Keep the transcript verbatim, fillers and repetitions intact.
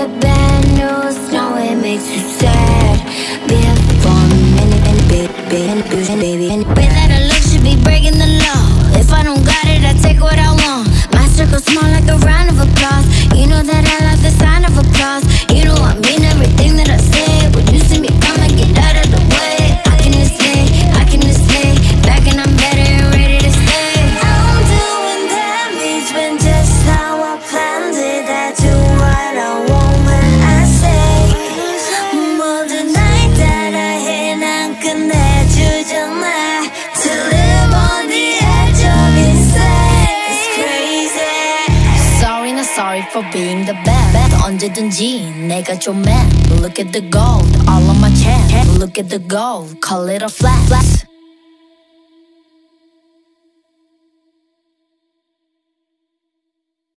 the bad news, now it makes you sad. Be a fun, and and bit, and baby, and that I look should be breaking the law. If I don't got it, I take what I want. My circle's small like a round of applause. You know that I like the sound of applause. You know I mean everything that I say. When you see me come and get out of the way, I can just lay, I can just lay back and I'm better and ready to stay. I'm doing damage when just how I planned it. I do what I want when I say more the night that I hear and connect you to my to live on the edge of insane. It's crazy. Sorry, not sorry for being the best. 언제든지 내가 좀 mad. Look at the gold all on my chest. Look at the gold, call it a flash.